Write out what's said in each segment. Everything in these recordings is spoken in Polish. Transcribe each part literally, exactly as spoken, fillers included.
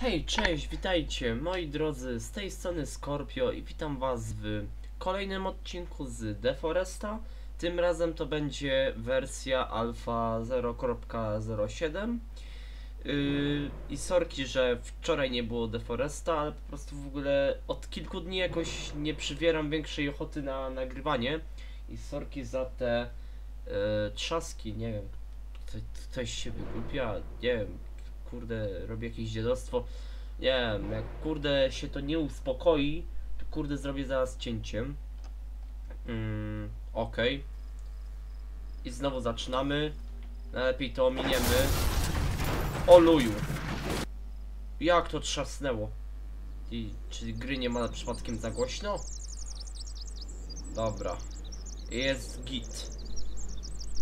Hej, cześć, witajcie moi drodzy, z tej strony Scorpio i witam was w kolejnym odcinku z The Foresta. Tym razem to będzie wersja alfa zero kropka zero siedem. Yy, I sorki, że wczoraj nie było The Foresta, ale po prostu w ogóle od kilku dni jakoś nie przywieram większej ochoty na nagrywanie. I sorki za te yy, trzaski, nie wiem, coś się wygłupia, nie wiem, kurde, robię jakieś dziadostwo, nie wiem, jak kurde się to nie uspokoi, to kurde zrobię zaraz cięciem. Mm, okej. Okay. I znowu zaczynamy, najlepiej to ominiemy. O luju! Jak to trzasnęło? I, czyli gry nie ma przypadkiem za głośno? Dobra. Jest git.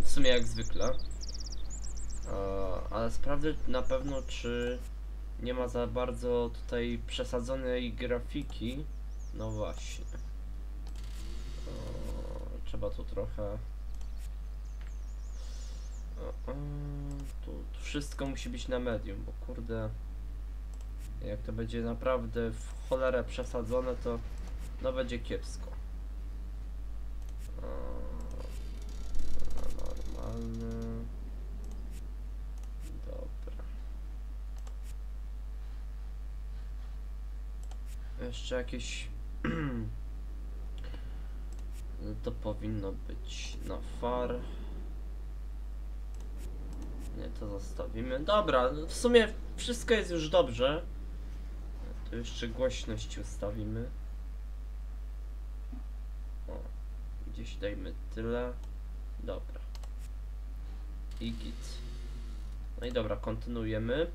W sumie jak zwykle. Uh, ale sprawdzę na pewno, czy nie ma za bardzo tutaj przesadzonej grafiki. No właśnie. Uh, trzeba tu trochę... Uh, uh, tu, tu wszystko musi być na medium, bo kurde... Jak to będzie naprawdę w cholerę przesadzone, to no będzie kiepsko. Uh, normalny... Jeszcze jakieś... no to powinno być na far. Nie, to zostawimy. Dobra, w sumie wszystko jest już dobrze. Tu jeszcze głośność ustawimy. O, gdzieś dajmy tyle. Dobra. I git. No i dobra, kontynuujemy.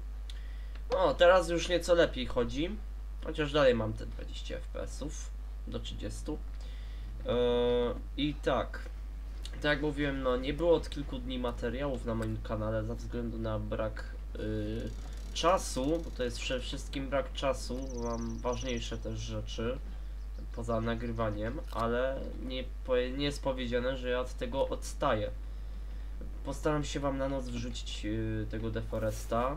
O, teraz już nieco lepiej chodzi. Chociaż dalej mam te dwadzieścia F P S ów do trzydziestu. Yy, I tak, tak jak mówiłem, no nie było od kilku dni materiałów na moim kanale ze względu na brak yy, czasu, bo to jest przede wszystkim brak czasu, bo mam ważniejsze też rzeczy poza nagrywaniem, ale nie, nie jest powiedziane, że ja od tego odstaję. Postaram się wam na noc wrzucić yy, tego The Foresta.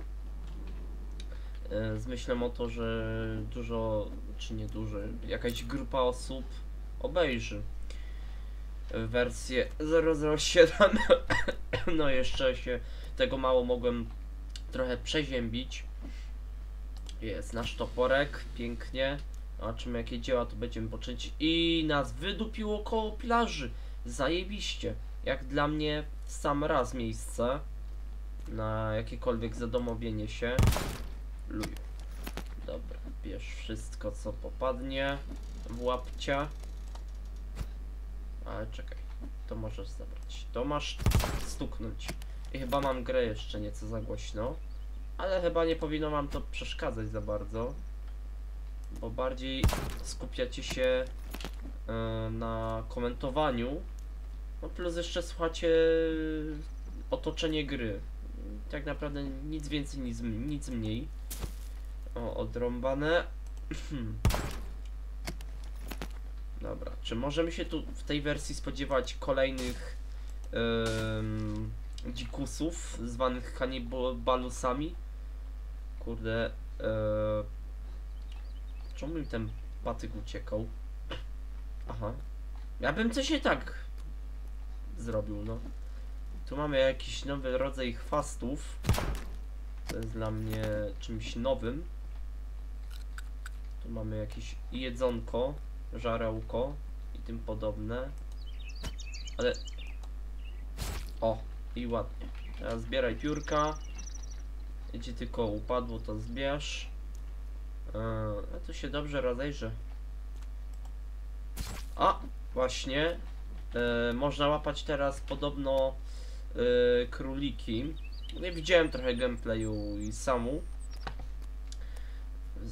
Z myślą o to, że dużo, czy nie dużo, jakaś grupa osób obejrzy wersję zero zero siedem. No jeszcze się tego mało mogłem trochę przeziębić. Jest nasz toporek, pięknie. Zobaczymy jakie dzieła tu będziemy poczynić. I nas wydupiło koło plaży. Zajebiście. Jak dla mnie sam raz miejsce na jakiekolwiek zadomowienie się. Luj. Dobra, bierz wszystko co popadnie w łapcia. Ale czekaj, to możesz zabrać. To masz stuknąć. I chyba mam grę jeszcze nieco za głośno. Ale chyba nie powinno wam to przeszkadzać za bardzo. Bo bardziej skupiacie się yy, na komentowaniu. No plus jeszcze słuchacie otoczenie gry. Tak naprawdę nic więcej, nic, nic mniej. O, odrąbane. Dobra, czy możemy się tu w tej wersji spodziewać kolejnych yy, dzikusów zwanych kanibalusami? Kurde, yy, czemu mi ten patyk uciekał? Aha, ja bym coś nie tak zrobił, no. Tu mamy jakiś nowy rodzaj chwastów. To jest dla mnie czymś nowym. Tu mamy jakieś jedzonko, żarełko i tym podobne. Ale... O, i ładnie. Teraz zbieraj piórka. Gdzie tylko upadło, to zbierz. Eee, to się dobrze rozejrzy. A, właśnie. Eee, można łapać teraz podobno... Yy, króliki. Nie widziałem trochę gameplayu i samu.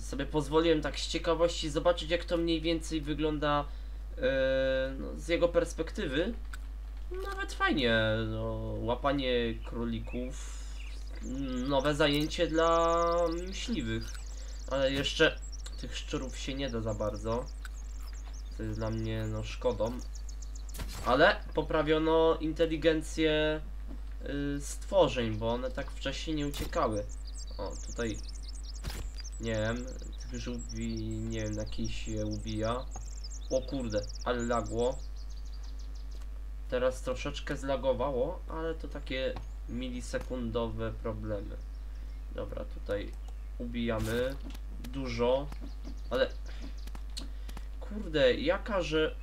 Sobie pozwoliłem tak z ciekawości zobaczyć jak to mniej więcej wygląda yy, no, z jego perspektywy. Nawet fajnie, no, łapanie królików. Nowe zajęcie dla myśliwych. Ale jeszcze tych szczurów się nie da za bardzo. To jest dla mnie no szkodą. Ale poprawiono inteligencję stworzeń, bo one tak wcześniej nie uciekały. O, tutaj Nie wiem, już ubi... nie wiem, jaki się ubija. O kurde, ale lagło. Teraz troszeczkę zlagowało, ale to takie milisekundowe problemy. Dobra, tutaj ubijamy dużo, ale kurde, ja każę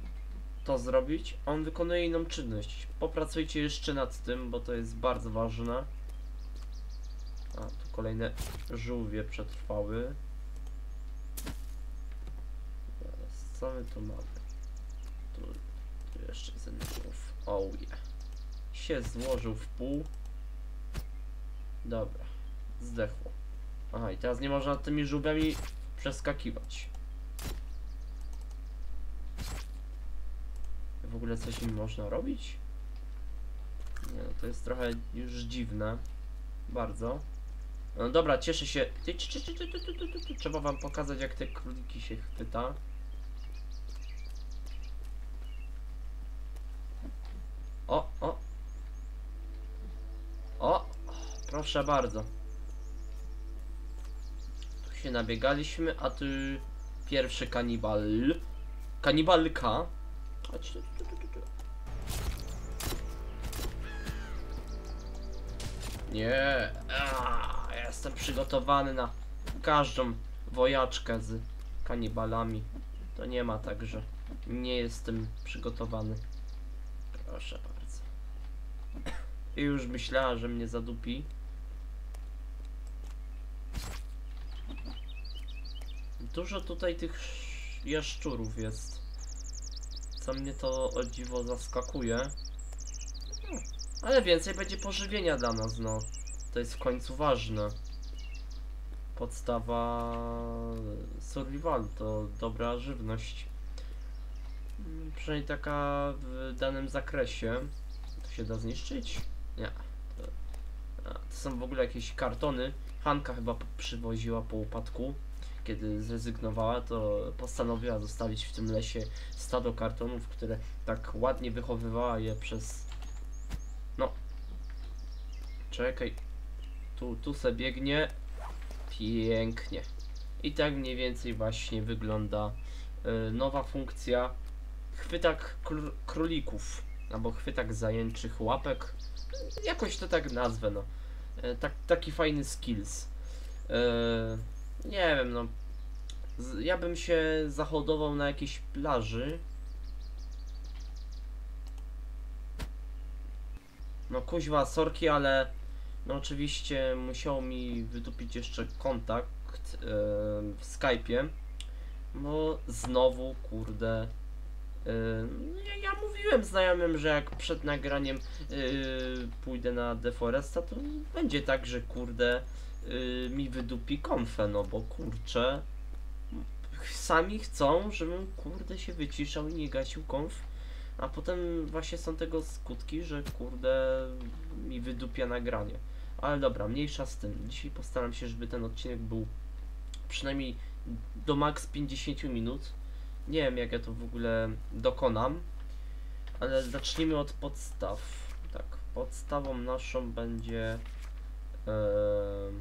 to zrobić, a on wykonuje inną czynność. Popracujcie jeszcze nad tym, bo to jest bardzo ważne. A, tu kolejne żółwie przetrwały. Teraz, co my tu mamy? Tu, tu jeszcze jeden żółw. O je. Się złożył w pół. Dobra. Zdechło. Aha, i teraz nie można tymi żółwiami przeskakiwać. W ogóle coś im można robić? Nie, no to jest trochę już dziwne. Bardzo. No dobra, cieszę się. Trzeba wam pokazać, jak te króliki się chwyta. O, o. O, proszę bardzo. Tu się nabiegaliśmy, a tu pierwszy kanibal. Kanibalka. Chodź. Nie, a, ja jestem przygotowany na każdą wojaczkę z kanibalami. To nie ma tak, że nie jestem przygotowany. Proszę bardzo. I już myślała, że mnie zadupi. Dużo tutaj tych jaszczurów jest. Co mnie to o dziwo zaskakuje. Ale więcej będzie pożywienia dla nas, no. To jest w końcu ważne. Podstawa survivalu to dobra żywność. Przynajmniej taka w danym zakresie. To się da zniszczyć? Nie. To, a, to są w ogóle jakieś kartony. Hanka chyba przywoziła po upadku. Kiedy zrezygnowała, to postanowiła zostawić w tym lesie stado kartonów, które tak ładnie wychowywała je przez... No. Czekaj. Tu, tu se biegnie. Pięknie. I tak mniej więcej właśnie wygląda yy, nowa funkcja chwytak kr królików. Albo chwytak zajęczych łapek. Jakoś to tak nazwę, no. Yy, tak, taki fajny skills. Yy, nie wiem, no. Z, ja bym się zahodował na jakiejś plaży. No kuźwa, sorki, ale no oczywiście musiał mi wydupić jeszcze kontakt yy, w Skype'ie. No znowu, kurde, yy, ja, ja mówiłem znajomym, że jak przed nagraniem yy, pójdę na The Foresta, to będzie tak, że kurde yy, mi wydupi konfę, no bo kurczę, sami chcą, żebym kurde się wyciszał i nie gasił konf. A potem właśnie są tego skutki, że kurde mi wydupia nagranie. Ale dobra, mniejsza z tym. Dzisiaj postaram się, żeby ten odcinek był przynajmniej do maks pięćdziesięciu minut. Nie wiem, jak ja to w ogóle dokonam. Ale zacznijmy od podstaw. Tak, podstawą naszą będzie... Yy...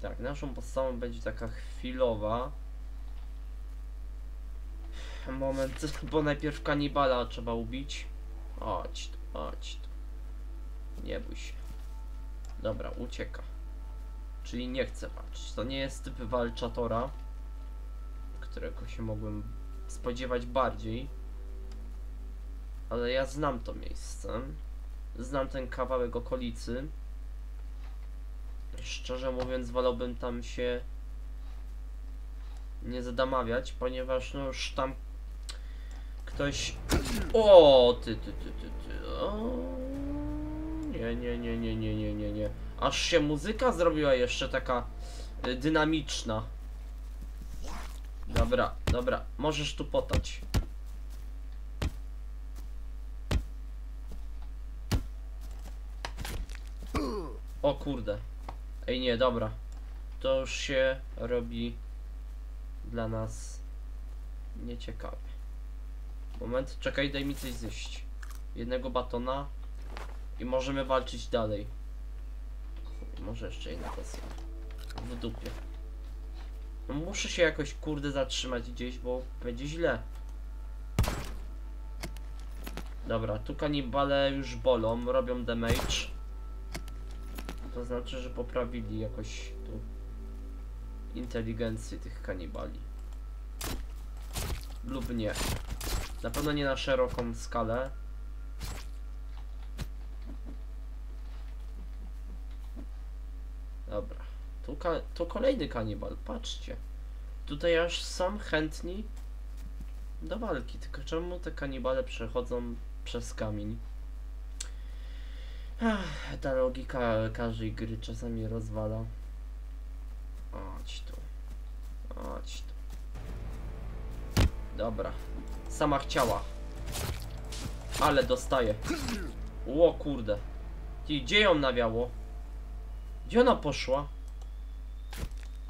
Tak, naszą podstawą będzie taka chwilowa. Moment, bo najpierw kanibala trzeba ubić. Chodź tu, chodź tu. Nie bój się. Dobra, ucieka. Czyli nie chce walczyć. To nie jest typ walczatora, którego się mogłem spodziewać bardziej. Ale ja znam to miejsce. Znam ten kawałek okolicy. Szczerze mówiąc, wolałbym tam się nie zadamawiać, ponieważ no już tam ktoś... O, ty, ty, ty, ty, ty. O, nie, nie, nie, nie, nie, nie, nie, nie. Aż się muzyka zrobiła jeszcze taka y, dynamiczna. Dobra, dobra, możesz tu potać. O kurde. Ej, nie, dobra. To już się robi... dla nas nieciekawe. Moment, czekaj, daj mi coś zjeść. Jednego batona i możemy walczyć dalej. Chuj, może jeszcze jednego batona. w dupie. No muszę się jakoś kurde zatrzymać gdzieś, bo będzie źle. Dobra, tu kanibale już bolą, robią damage. To znaczy, że poprawili jakoś tu inteligencję tych kanibali. Lub nie. Na pewno nie na szeroką skalę. Dobra, tu, ka tu kolejny kanibal, patrzcie. Tutaj aż sam chętni do walki, tylko czemu te kanibale przechodzą przez kamień? Ach, ta logika każdej gry czasami rozwala. Chodź tu, chodź tu. Dobra, sama chciała. Ale dostaje. Ło kurde. I gdzie ją nawiało? Gdzie ona poszła?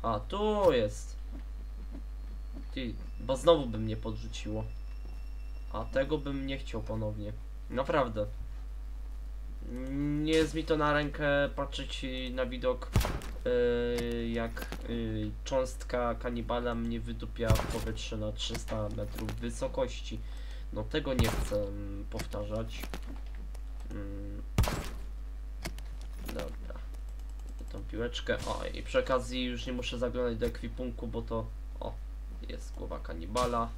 A, tu jest. Ty, bo znowu by mnie podrzuciło. A tego bym nie chciał ponownie. Naprawdę. Nie jest mi to na rękę patrzeć na widok, yy, jak yy, cząstka kanibala mnie wydupia w powietrze na trzysta metrów wysokości. No tego nie chcę powtarzać. Yy. Dobra. Tą piłeczkę. O, i przy okazji już nie muszę zaglądać do ekwipunku, bo to... O, jest głowa kanibala.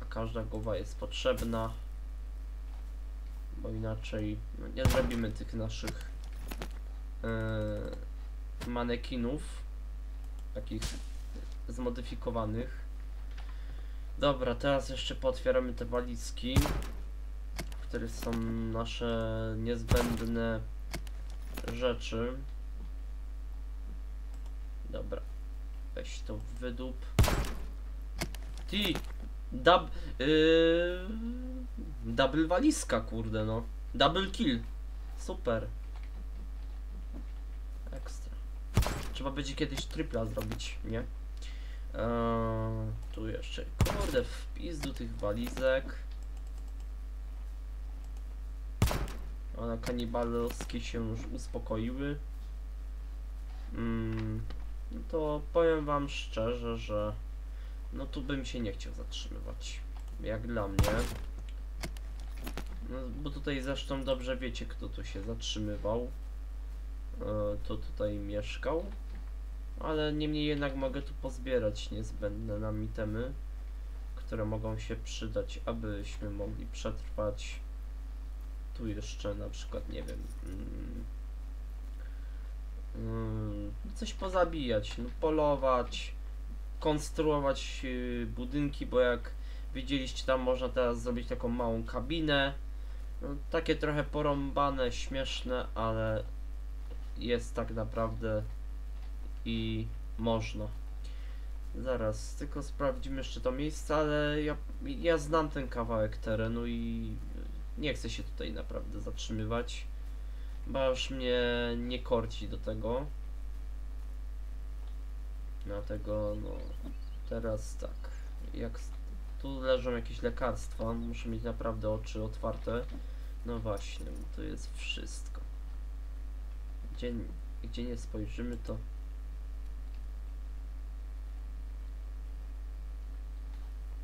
A każda głowa jest potrzebna. Bo inaczej no, nie zrobimy tych naszych yy, manekinów. Takich zmodyfikowanych. Dobra, teraz jeszcze pootwieramy te walizki, w których są nasze niezbędne rzeczy. Dobra, weź to wydup. Ty, dub, yy, double walizka, kurde no. Double kill, super. Ekstra. Trzeba będzie kiedyś tripla zrobić, nie? Eee, tu jeszcze, kurde, wpis do tych walizek. One kanibalowskie się już uspokoiły. Mm. No to powiem wam szczerze, że no tu bym się nie chciał zatrzymywać, jak dla mnie. No, bo tutaj zresztą dobrze wiecie, kto tu się zatrzymywał, yy, to tutaj mieszkał. Ale niemniej jednak mogę tu pozbierać niezbędne nam itemy, które mogą się przydać, abyśmy mogli przetrwać. Tu jeszcze na przykład, nie wiem... Yy, coś pozabijać, no, polować, konstruować yy, budynki, bo jak widzieliście, tam można teraz zrobić taką małą kabinę, no, takie trochę porąbane, śmieszne, ale jest tak naprawdę i można. Zaraz tylko sprawdzimy jeszcze to miejsce, ale ja, ja znam ten kawałek terenu i nie chcę się tutaj naprawdę zatrzymywać, bo już mnie nie korci do tego. Dlatego no teraz tak, jak tu leżą jakieś lekarstwa, muszę mieć naprawdę oczy otwarte. No właśnie, to jest wszystko. Gdzie, gdzie nie spojrzymy, to...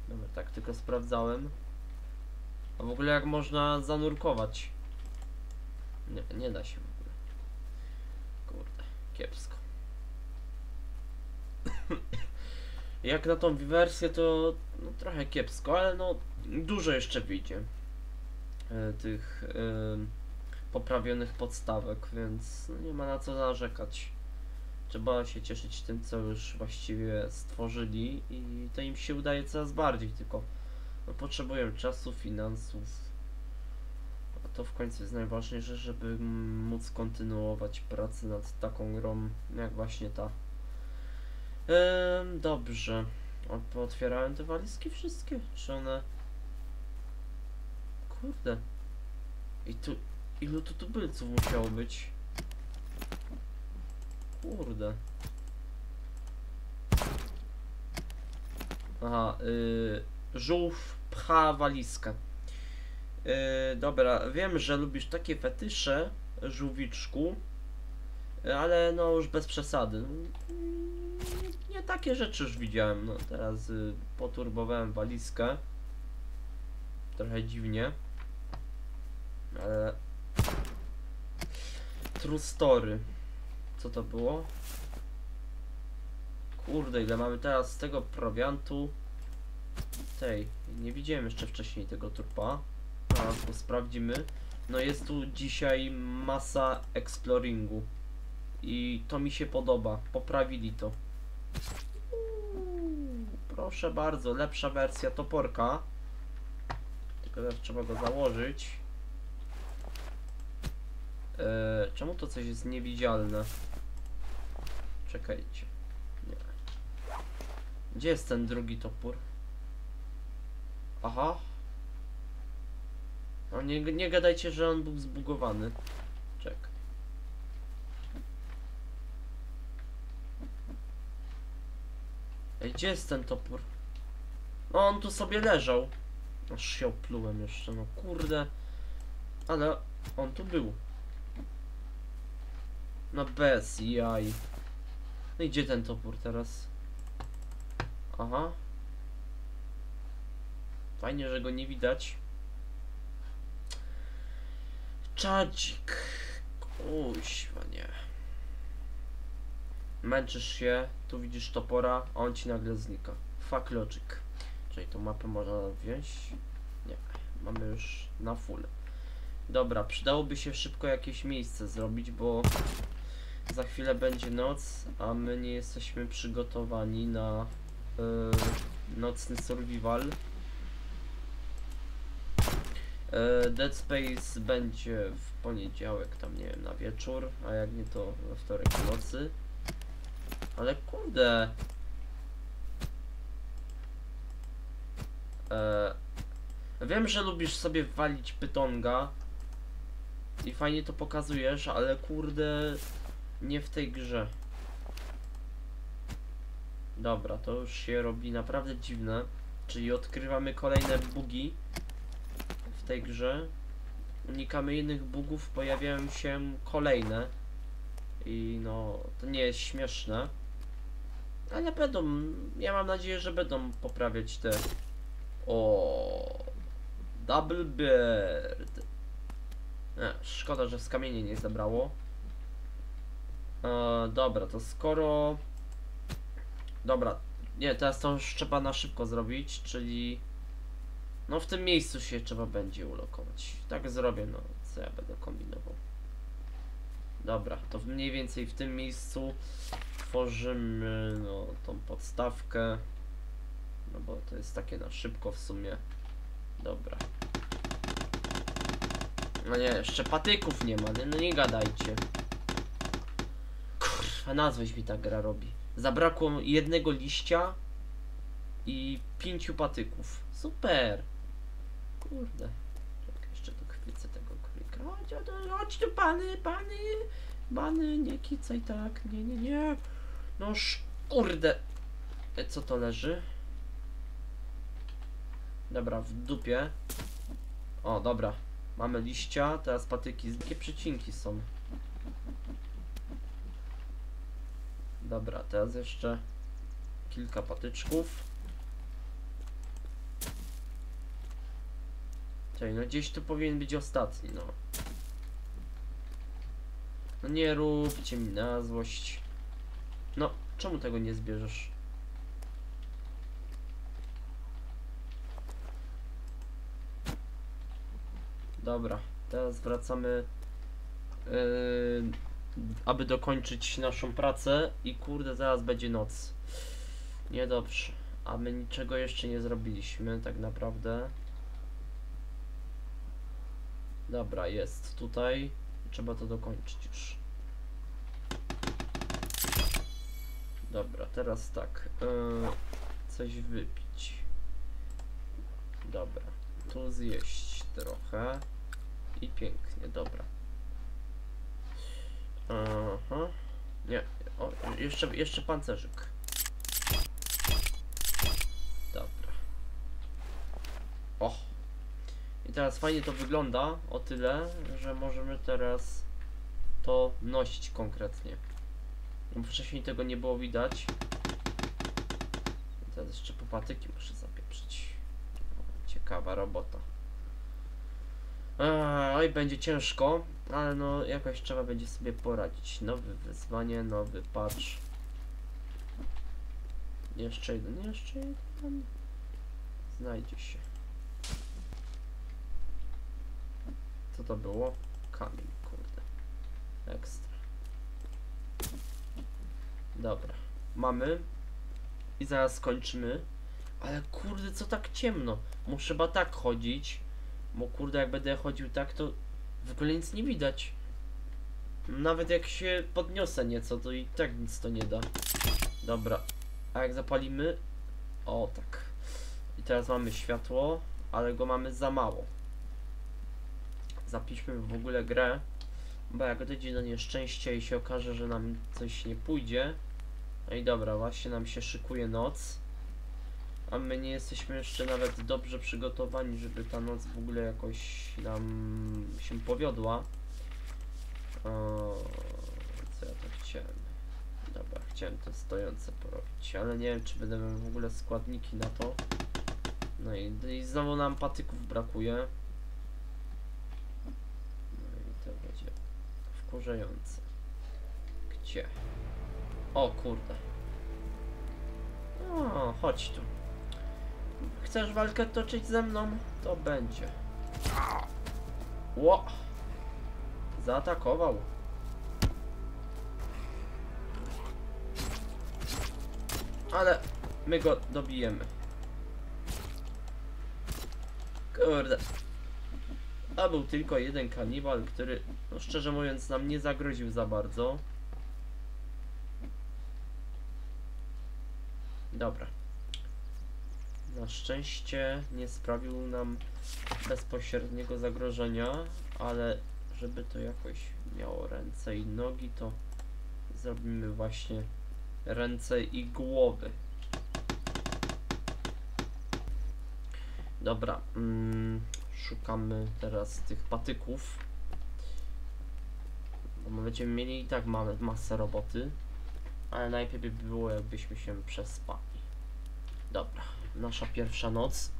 Dobra, tak tylko sprawdzałem. A w ogóle jak można zanurkować? Nie, nie da się w ogóle. Kurde, kiepsko. Jak na tą wersję, to no, trochę kiepsko, ale no dużo jeszcze wyjdzie e, tych e, poprawionych podstawek, więc no, nie ma na co narzekać. Trzeba się cieszyć tym, co już właściwie stworzyli i to im się udaje coraz bardziej, tylko no, potrzebują czasu, finansów. To w końcu jest najważniejsze, żeby móc kontynuować pracę nad taką grą, jak właśnie ta. Yy, dobrze. Otwierałem te walizki wszystkie, czy one... Kurde. I tu... Ilu tu tubylców musiało być? Kurde. Aha, yy, żółw pcha walizkę. Yy, dobra, wiem, że lubisz takie fetysze, żółwiczku, ale no już bez przesady. Nie takie rzeczy już widziałem. No teraz y, poturbowałem walizkę. Trochę dziwnie. Ale... True story. Co to było? Kurde, ile mamy teraz z tego prowiantu. Tej, nie widziałem jeszcze wcześniej tego trupa. A, to sprawdzimy. No jest tu dzisiaj masa exploringu. I to mi się podoba. Poprawili to. Uuu, proszę bardzo, lepsza wersja toporka. Tylko teraz trzeba go założyć. Eee, czemu to coś jest niewidzialne? Czekajcie. Nie. Gdzie jest ten drugi topór? Aha. No nie, nie gadajcie, że on był zbugowany. Czekaj. Ej, gdzie jest ten topór? No on tu sobie leżał. Aż się oplułem jeszcze, no kurde. Ale on tu był. No bez jaj. No i gdzie ten topór teraz? Aha. Fajnie, że go nie widać. Czadzik. Kuźwa, nie. Męczysz się, tu widzisz topora, a on ci nagle znika. Fuck logic. Czyli tą mapę można wziąć? Nie, mamy już na full. Dobra, przydałoby się szybko jakieś miejsce zrobić, bo za chwilę będzie noc, a my nie jesteśmy przygotowani na yy, nocny survival. Dead Space będzie w poniedziałek, tam nie wiem, na wieczór, a jak nie to we wtorek w nocy. Ale kurde. E, wiem, że lubisz sobie walić pytonga i fajnie to pokazujesz, ale kurde, nie w tej grze. Dobra, to już się robi naprawdę dziwne, czyli odkrywamy kolejne bugi. W tej grze unikamy innych bugów, pojawiają się kolejne i no to nie jest śmieszne, ale będą, ja mam nadzieję, że będą poprawiać te. O, double bird. E, szkoda, że z kamieni nie zabrało. E, dobra, to skoro dobra, nie, teraz to już trzeba na szybko zrobić, czyli no w tym miejscu się trzeba będzie ulokować. Tak zrobię, no co ja będę kombinował. Dobra, to mniej więcej w tym miejscu tworzymy no tą podstawkę. No bo to jest takie na szybko w sumie. Dobra. No nie, jeszcze patyków nie ma, nie, no nie gadajcie. Kurwa, nazwę mi ta gra robi. Zabrakło jednego liścia i pięciu patyków. Super. Kurde. Czekaj, jeszcze tu chwycę tego królika. Chodź, chodź, chodź tu, pany, pany. Pany, nie kicaj tak. Nie, nie, nie. No kurde. Co to leży? Dobra, w dupie. O, dobra. Mamy liścia, teraz patyki. Jakie przecinki są? Dobra, teraz jeszcze kilka patyczków. Czyli no gdzieś tu powinien być ostatni, no. No nie róbcie mi na złość. No, czemu tego nie zbierzesz? Dobra, teraz wracamy, yy, aby dokończyć naszą pracę i kurde, zaraz będzie noc. Niedobrze, a my niczego jeszcze nie zrobiliśmy tak naprawdę. Dobra, jest tutaj. Trzeba to dokończyć już. Dobra, teraz tak. Yy, coś wypić. Dobra, tu zjeść trochę. I pięknie, dobra. Aha. Nie, o, jeszcze, jeszcze pancerzyk. Dobra. O! I teraz fajnie to wygląda, o tyle, że możemy teraz to nosić konkretnie. No, wcześniej tego nie było widać. Teraz jeszcze po patyki muszę zapieprzyć. Ciekawa robota. Oj, będzie ciężko, ale no jakoś trzeba będzie sobie poradzić. Nowe wyzwanie, nowy patch. Jeszcze jeden, jeszcze jeden. Znajdzie się. Co to było? Kamień, kurde. Ekstra. Dobra, mamy. I zaraz skończymy. Ale kurde, co tak ciemno? Muszę chyba tak chodzić. Bo kurde, jak będę chodził tak, to w ogóle nic nie widać. Nawet jak się podniosę nieco, to i tak nic to nie da. Dobra, a jak zapalimy? O tak. I teraz mamy światło, ale go mamy za mało. Zapiszmy w ogóle grę, bo jak dojdzie do nieszczęścia i się okaże, że nam coś nie pójdzie. No i dobra, właśnie nam się szykuje noc. A my nie jesteśmy jeszcze nawet dobrze przygotowani, żeby ta noc w ogóle jakoś nam się powiodła. O, co ja to chciałem? Dobra, chciałem to stojące porobić, ale nie wiem, czy będę miał w ogóle składniki na to. No i, i znowu nam patyków brakuje. No i to będzie wkurzające. Gdzie? O kurde. O, chodź tu. Chcesz walkę toczyć ze mną? To będzie. Ło! Zaatakował. Ale my go dobijemy. Kurde. A był tylko jeden kanibal, który, no szczerze mówiąc, nam nie zagroził za bardzo. Dobra. Na szczęście nie sprawił nam bezpośredniego zagrożenia, ale żeby to jakoś miało ręce i nogi, to zrobimy właśnie ręce i głowy. Dobra, mm, szukamy teraz tych patyków. Bo będziemy mieli i tak mamy masę roboty, ale najpierw by było, jakbyśmy się przespali. Dobra, nasza pierwsza noc.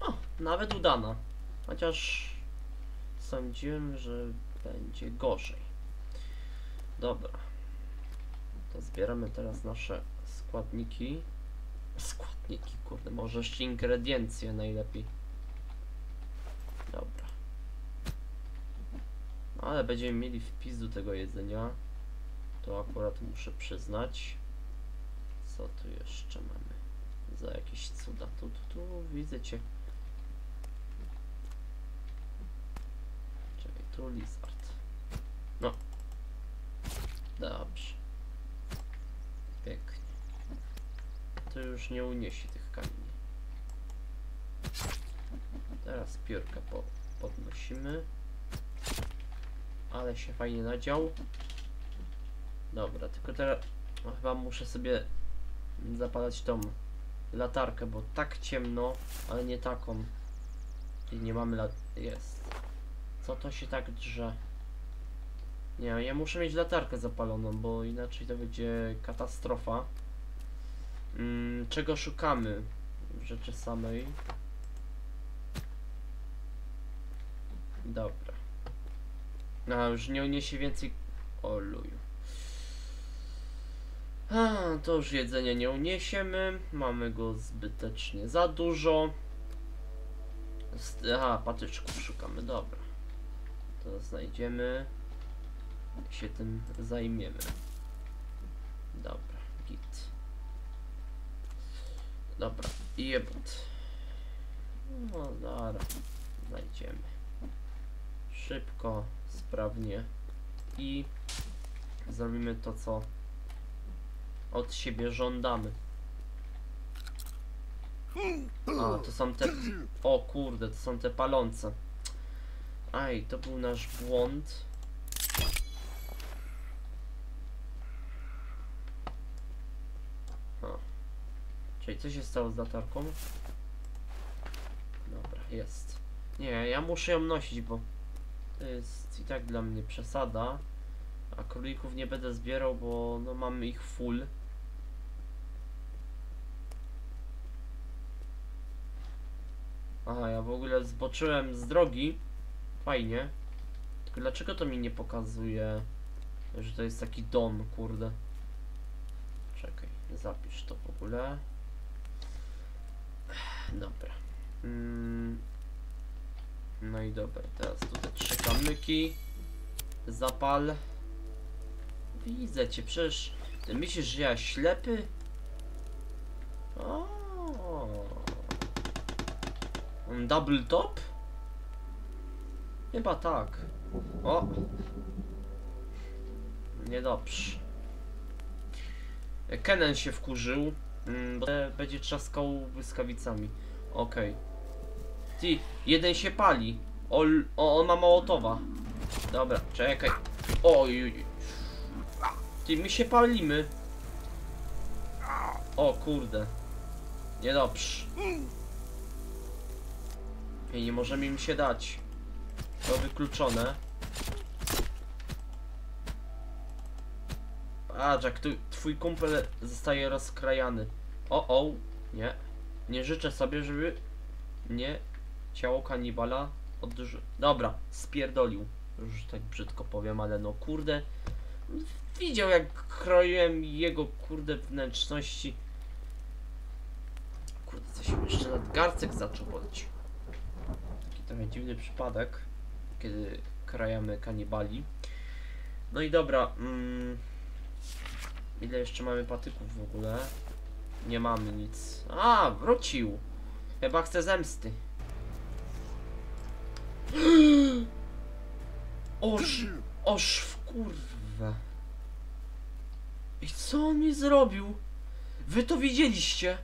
O, nawet udana. Chociaż sądziłem, że będzie gorzej. Dobra. To zbieramy teraz nasze składniki. Składniki, kurde, może jeszcze ingrediencje najlepiej. Dobra. Ale będziemy mieli wpis do tego jedzenia. To akurat muszę przyznać. Co tu jeszcze mamy? Za jakieś cuda. Tu, tu, tu widzę cię. Czekaj, tu lizard. No. Dobrze. Pięknie. To już nie uniesie tych kamieni. Teraz piórka po, podnosimy. Ale się fajnie nadział. Dobra, tylko teraz no, chyba muszę sobie zapalać tą latarkę, bo tak ciemno, ale nie taką. I nie mamy lat... Jest. Co to się tak drze? Nie, ja muszę mieć latarkę zapaloną, bo inaczej to będzie katastrofa. Mm, czego szukamy w rzeczy samej? Dobra. No, już nie uniesie więcej... O luju. A, to już jedzenie nie uniesiemy. Mamy go zbytecznie za dużo. Aha, patyczków szukamy, dobra. To znajdziemy. Się tym zajmiemy. Dobra, git. Dobra, jebut. No dobra, znajdziemy. Szybko, sprawnie. I zrobimy to, co od siebie żądamy. A, to są te... O kurde, to są te palące. Aj, to był nasz błąd. O. Czyli co się stało z latarką? Dobra, jest. Nie, ja muszę ją nosić, bo to jest i tak dla mnie przesada. A królików nie będę zbierał, bo no mam ich full. Aha, ja w ogóle zboczyłem z drogi. Fajnie. Tylko dlaczego to mi nie pokazuje, że to jest taki dom, kurde. Czekaj, zapisz to w ogóle. Dobra. Mm. No i dobra, teraz tutaj trzy kamyki. Zapal. Widzę cię, przecież ty myślisz, że ja ślepy? O. Double top? Chyba tak. O! Niedobrze. Kennen się wkurzył, bo będzie trzaskał błyskawicami. Okej. Okay. Ty, jeden się pali. O, o, on ma mołotowa. Dobra, czekaj. Oj, ty, my się palimy. O kurde. Niedobrze. I nie możemy im się dać. To wykluczone. A, Jack, tu, twój kumpel zostaje rozkrajany. O, o, nie. Nie życzę sobie, żeby mnie ciało kanibala odrzuciło. Dobra, spierdolił. Już tak brzydko powiem, ale no kurde. Widział, jak kroiłem jego kurde wnętrzności. Kurde, coś mi jeszcze nadgarstek zaczął boleć. Trochę dziwny przypadek, kiedy krajamy kanibali. No i dobra, mm, ile jeszcze mamy patyków w ogóle? Nie mamy nic. A, wrócił! Chyba chce zemsty. Oż, oż w kurwę. I co on mi zrobił? Wy to widzieliście?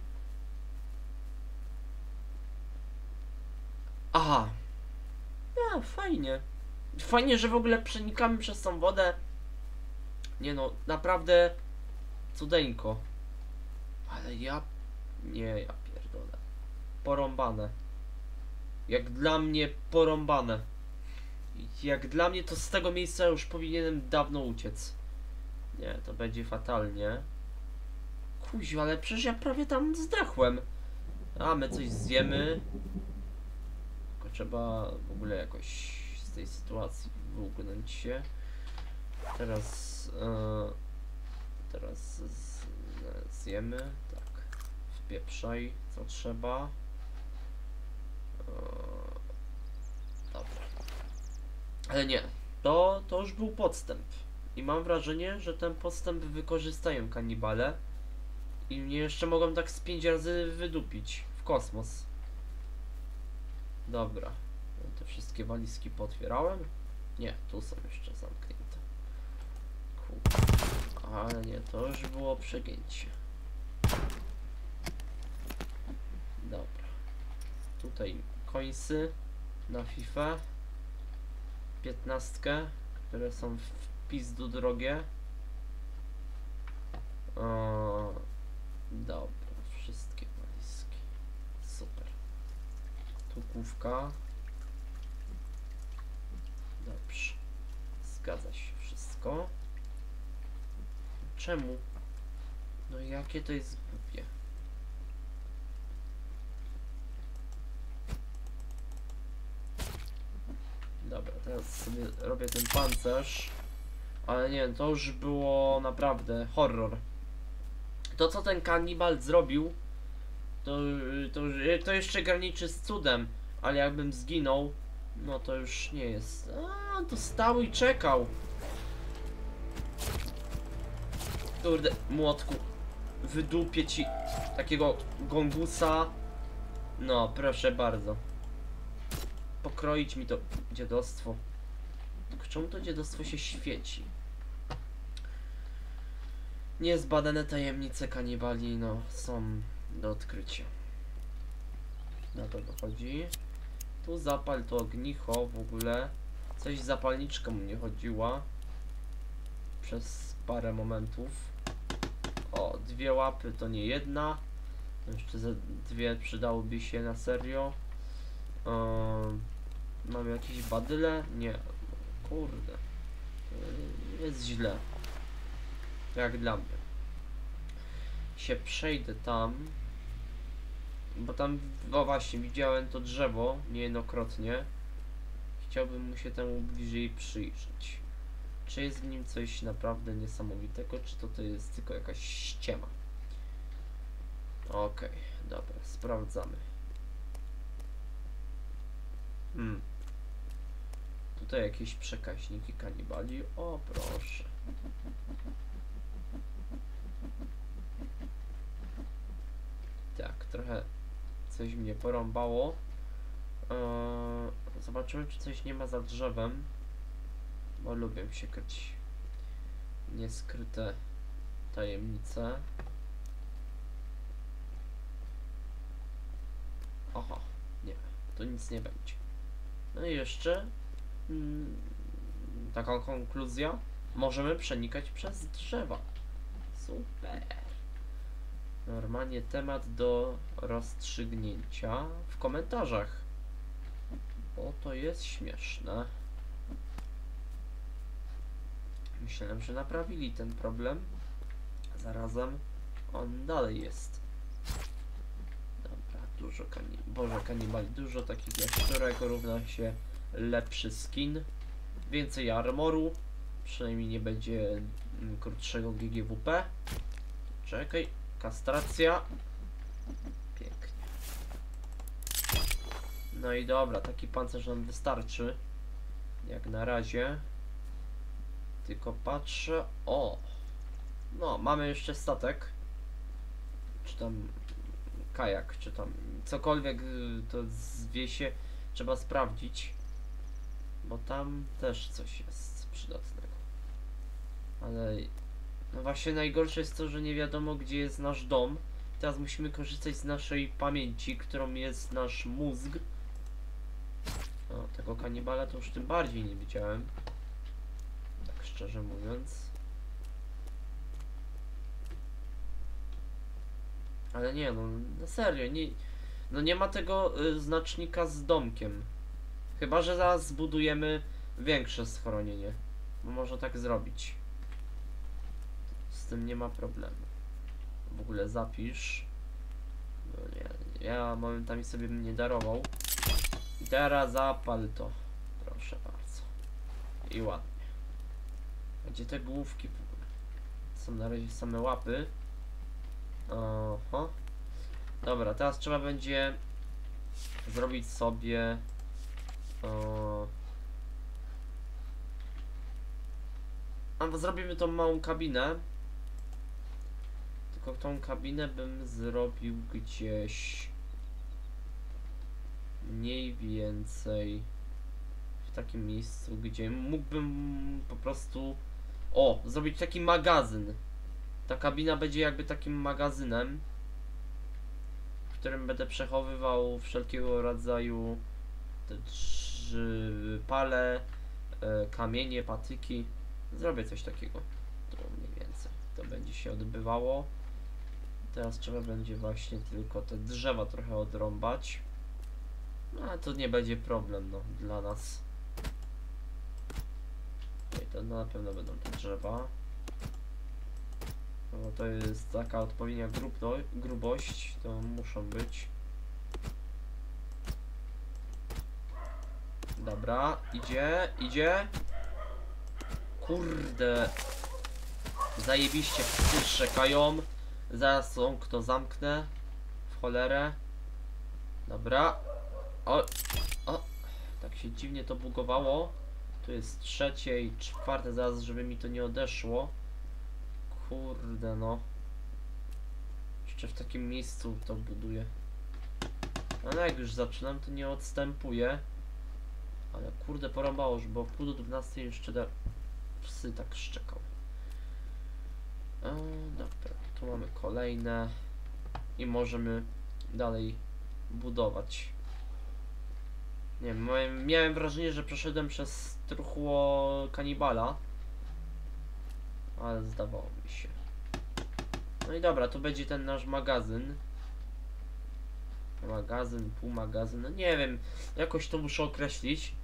Aha. Ja, fajnie. Fajnie, że w ogóle przenikamy przez tą wodę. Nie no, naprawdę cudeńko. Ale ja... Nie, ja pierdolę. Porąbane. Jak dla mnie porąbane. Jak dla mnie to z tego miejsca już powinienem dawno uciec. Nie, to będzie fatalnie. Kuźwa, ale przecież ja prawie tam zdechłem. A, my coś zjemy. Trzeba w ogóle jakoś z tej sytuacji wyłknąć się. Teraz e, teraz z, zjemy, tak, wpieprzaj co trzeba. E, dobra. Ale nie, to, to już był podstęp. I mam wrażenie, że ten podstęp wykorzystają kanibale. I mnie jeszcze mogą tak z pięć razy wydupić w kosmos. Dobra, te wszystkie walizki pootwierałem? Nie, tu są jeszcze zamknięte. Kurde. Ale nie, to już było przegięcie. Dobra. Tutaj końsy na FIFA. Piętnastkę, które są w pizdu drogie. O, dobra, wszystkie walizki. Super. Tu główka. Dobrze. Zgadza się wszystko. Czemu? No jakie to jest głupie. Dobra, teraz sobie robię ten pancerz. Ale nie, to już było naprawdę horror. To co ten kanibal zrobił, To, to, to jeszcze graniczy z cudem, ale jakbym zginął, no to już nie jest. A, to stał i czekał. Kurde, młotku, wydupię ci takiego gongusa. No, proszę bardzo. Pokroić mi to dziadostwo. Tylko czemu to dziadostwo się świeci? Niezbadane tajemnice kanibali, no, są do odkrycia. Na to dochodzi. Tu zapal to ognicho w ogóle. Coś zapalniczka mu nie chodziła przez parę momentów. O, dwie łapy to nie jedna. Jeszcze ze dwie przydałoby się na serio. Mam jakieś badyle? Nie. Kurde. jest źle. Jak dla mnie. Się przejdę tam. Bo tam, no właśnie, widziałem to drzewo niejednokrotnie. Chciałbym mu się temu bliżej przyjrzeć. Czy jest w nim coś naprawdę niesamowitego, czy to, to jest tylko jakaś ściema? Okej, okay, dobra, sprawdzamy. Hmm. Tutaj jakieś przekaźniki kanibali. O, proszę. Tak, trochę coś mnie porąbało. Eee, zobaczymy, czy coś nie ma za drzewem. Bo lubię się kryć. Nieskryte tajemnice. Aha, nie, to nic nie będzie. No i jeszcze hmm, taka konkluzja. Możemy przenikać przez drzewa. Super. Normalnie temat do rozstrzygnięcia w komentarzach. Bo to jest śmieszne. Myślałem, że naprawili ten problem. Zarazem on dalej jest. Dobra, dużo kanibali. Boże, kanibali, dużo takich jaszczurek równa się lepszy skin. Więcej armoru. Przynajmniej nie będzie krótszego G G W P. Czekaj, kastracja. Pięknie. No i dobra, taki pancerz nam wystarczy. Jak na razie. Tylko patrzę, o, no mamy jeszcze statek, czy tam kajak, czy tam cokolwiek, to zwie się, trzeba sprawdzić, bo tam też coś jest przydatnego, ale no właśnie najgorsze jest to, że nie wiadomo, gdzie jest nasz dom. Teraz musimy korzystać z naszej pamięci, którą jest nasz mózg. O, tego kanibala to już tym bardziej nie widziałem. Szczerze mówiąc, ale nie, no na serio, nie, no nie ma tego y, znacznika z domkiem. Chyba że zaraz zbudujemy większe schronienie, bo można tak zrobić. Z tym nie ma problemu. W ogóle zapisz. No nie, ja momentami sobie bym nie darował. I teraz zapal to, proszę bardzo. I ładnie. Gdzie te główki w ogóle? Są na razie same łapy. Oho. Dobra, teraz trzeba będzie zrobić sobie o... A zrobimy tą małą kabinę. Tylko tą kabinę bym zrobił gdzieś mniej więcej w takim miejscu, gdzie mógłbym po prostu... O, zrobić taki magazyn. Ta kabina będzie jakby takim magazynem, w którym będę przechowywał wszelkiego rodzaju te drzy... pale, e, kamienie, patyki. Zrobię coś takiego. To mniej więcej to będzie się odbywało. Teraz trzeba będzie właśnie tylko te drzewa trochę odrąbać. No ale to nie będzie problem, no, dla nas. I to na pewno będą te drzewa. No to jest taka odpowiednia grubno, grubość, to muszą być. Dobra, idzie, idzie. Kurde. Zajebiście psy szczekają. Zaraz są, kto zamknę. W cholerę. Dobra. O, o, tak się dziwnie to bugowało. Tu jest trzecie i czwarte, zaraz żeby mi to nie odeszło. Kurde no. Jeszcze w takim miejscu to buduję. Ale jak już zaczynam, to nie odstępuję. Ale kurde, porąbało już, bo pół do dwunastej jeszcze da... psy tak szczekał. A, dobra, tu mamy kolejne. I możemy dalej budować. Nie wiem, miałem wrażenie, że przeszedłem przez truchło kanibala. Ale zdawało mi się. No i dobra, to będzie ten nasz magazyn. Magazyn, półmagazyn, no nie wiem. Jakoś to muszę określić.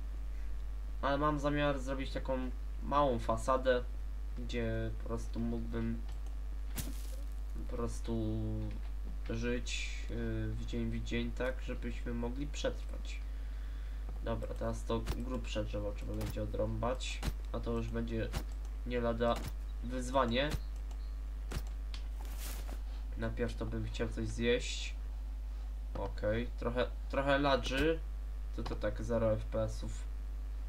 Ale mam zamiar zrobić taką małą fasadę. gdzie po prostu mógłbym po prostu żyć w dzień w dzień, tak żebyśmy mogli przetrwać. Dobra, teraz to grubsze drzewo trzeba będzie odrąbać, a to już będzie nie lada wyzwanie. Najpierw to bym chciał coś zjeść. Okej, okay. trochę, trochę ladży. To to tak zero F P S ów.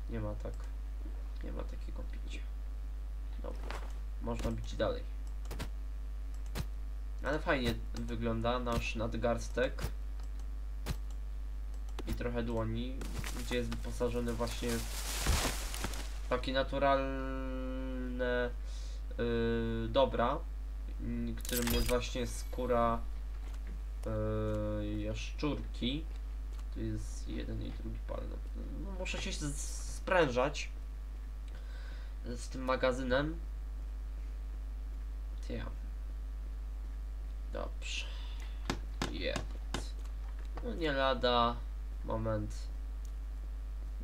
Nie ma tak. Nie ma takiego picia. Dobra, można bić dalej. Ale fajnie wygląda nasz nadgarstek. I trochę dłoni, gdzie jest wyposażony właśnie w takie naturalne yy, dobra, którym jest właśnie skóra yy, jaszczurki. To jest jeden i drugi pal. No, muszę się sprężać z tym magazynem. Ja. Dobrze. Yeah. No nie lada moment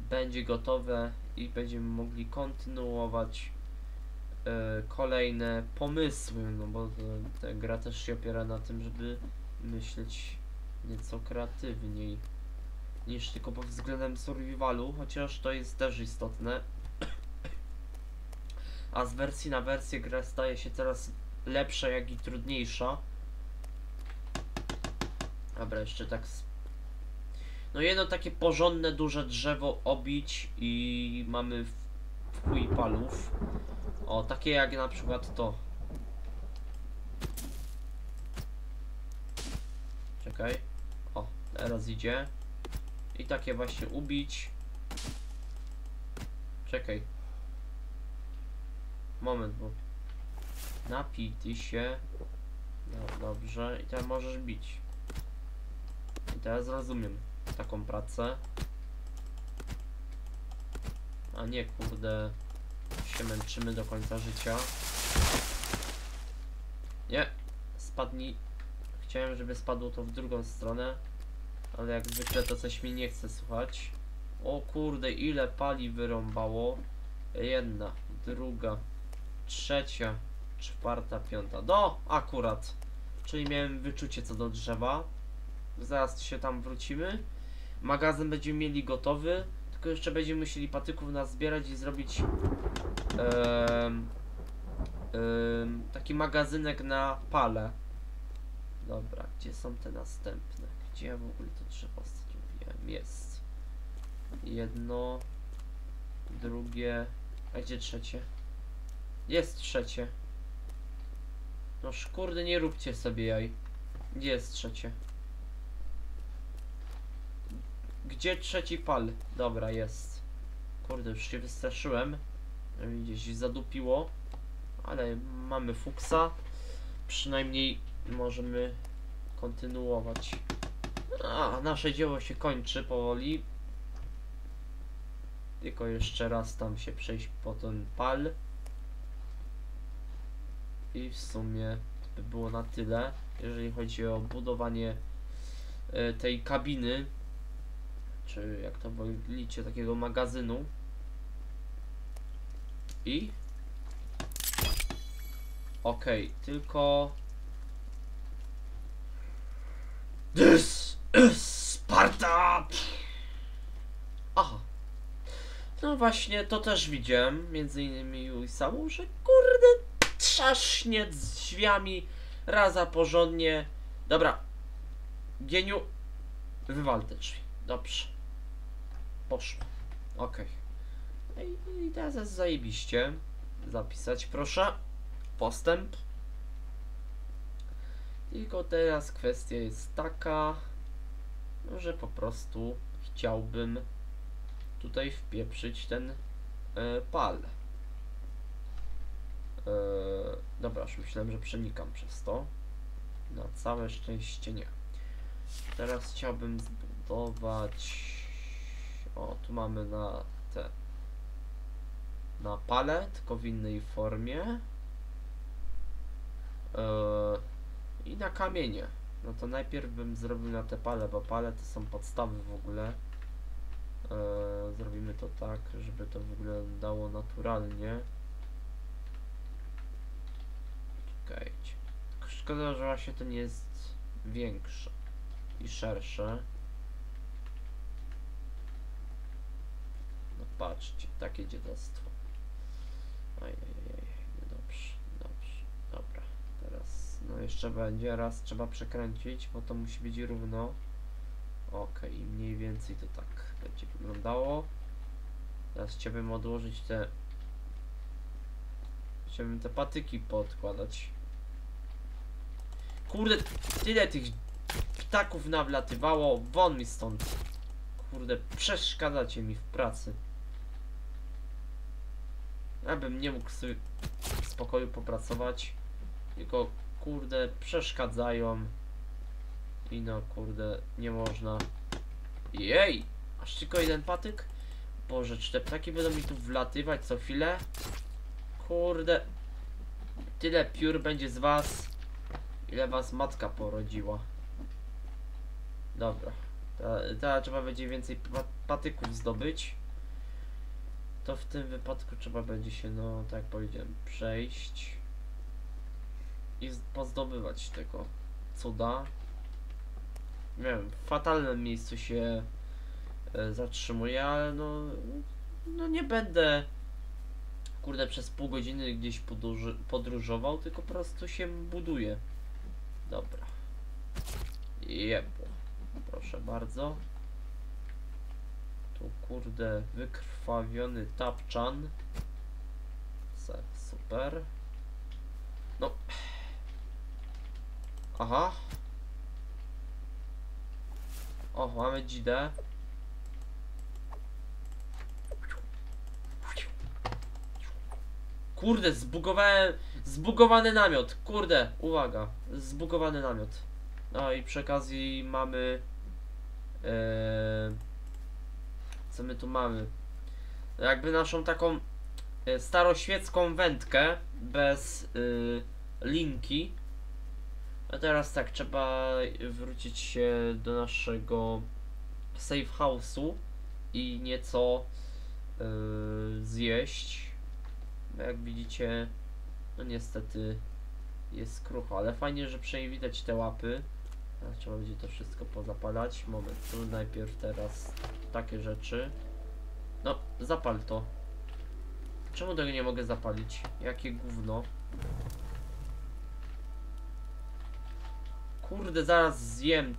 będzie gotowe i będziemy mogli kontynuować yy, kolejne pomysły, no bo ta gra też się opiera na tym, żeby myśleć nieco kreatywniej niż tylko pod względem survivalu, chociaż to jest też istotne. A z wersji na wersję gra staje się coraz lepsza, jak i trudniejsza. Dobra, jeszcze tak. No jedno takie porządne, duże drzewo obić i mamy w chuj palów. O, takie jak na przykład to. Czekaj. O, teraz idzie. I takie właśnie ubić. Czekaj. Moment, bo... Napij ty się. No, dobrze. I teraz możesz bić. I teraz rozumiem taką pracę. A nie, kurde, się męczymy do końca życia. Nie, spadnij. Chciałem, żeby spadło to w drugą stronę, ale jak zwykle to coś mi nie chce słuchać. O kurde, ile pali wyrąbało. Jedna, druga, trzecia, czwarta, piąta. No, akurat. Czyli miałem wyczucie co do drzewa. Zaraz się tam wrócimy. Magazyn będziemy mieli gotowy. Tylko jeszcze będziemy musieli patyków nazbierać i zrobić yy, yy, taki magazynek na pale. Dobra, gdzie są te następne? Gdzie ja w ogóle to drzewo zrobiłem? Jest. Jedno. Drugie. A gdzie trzecie? Jest trzecie. No kurde, nie róbcie sobie jaj. Gdzie jest trzecie? Gdzie trzeci pal? Dobra, jest. Kurde, już się wystraszyłem. Gdzieś zadupiło. Ale mamy fuksa. Przynajmniej możemy kontynuować. A, nasze dzieło się kończy powoli. Tylko jeszcze raz tam się przejść po ten pal. I w sumie to by było na tyle, jeżeli chodzi o budowanie y, tej kabiny. Czy jak to wolicie, takiego magazynu. I okej, okay, tylko This is Sparta. Aha. No właśnie, to też widziałem między innymi u Isamu, że kurde trzasznie drzwiami raza porządnie. Dobra, Geniu, wywal te drzwi. Dobrze. Poszło. Okej. Okay. I, i teraz jest zajebiście. Zapisać proszę. Postęp. Tylko teraz kwestia jest taka, że po prostu chciałbym tutaj wpieprzyć ten y, pal. Y, dobra, już myślałem, że przenikam przez to. Na całe szczęście nie. Teraz chciałbym zbudować. O, tu mamy na te. Na pale, tylko w innej formie. Yy, I na kamienie. No to najpierw bym zrobił na te pale, bo pale to są podstawy w ogóle. Yy, zrobimy to tak, żeby to wyglądało naturalnie. Szkoda, że właśnie to nie jest większe i szersze. No patrzcie, takie dziadostwo. Ojej, niedobrze, dobrze, dobra. Teraz, no jeszcze będzie, raz trzeba przekręcić, bo to musi być równo. Okej, okay, mniej więcej to tak będzie wyglądało. Teraz chciałbym odłożyć te... Chciałbym te patyki podkładać. Kurde, tyle tych ptaków nawlatywało. Won mi stąd. Kurde, przeszkadzacie mi w pracy. Ja bym nie mógł sobie w spokoju popracować. Tylko, kurde, przeszkadzają. I no, kurde, nie można. Jej! Aż tylko jeden patyk? Boże, czy te ptaki będą mi tu wlatywać co chwilę? Kurde. Tyle piór będzie z was, ile was matka porodziła. Dobra. Teraz trzeba będzie więcej patyków zdobyć. To w tym wypadku trzeba będzie się, no tak jak powiedziałem, przejść. I pozdobywać tego cuda. Nie wiem, w fatalnym miejscu się e, zatrzymuję, ale no, no nie będę, kurde, przez pół godziny gdzieś podróż, podróżował, tylko po prostu się buduje. Dobra. Jebło. Proszę bardzo. Tu, kurde, wykrwawiony tapczan. Super. No. Aha. O, mamy dzidę. Kurde, zbugowałem. Zbugowany namiot. Kurde, uwaga. Zbugowany namiot. No i przy okazji mamy. Yy, co my tu mamy? Jakby naszą taką yy, staroświecką wędkę bez yy, linki. A teraz tak, trzeba wrócić się do naszego safe house'u i nieco yy, zjeść. Jak widzicie, no niestety jest krucho, ale fajnie, że przynajmniej widać te łapy. Teraz trzeba będzie to wszystko pozapalać. Moment, tu najpierw teraz takie rzeczy. No, zapal to. Czemu tego nie mogę zapalić? Jakie gówno. Kurde, zaraz zjem.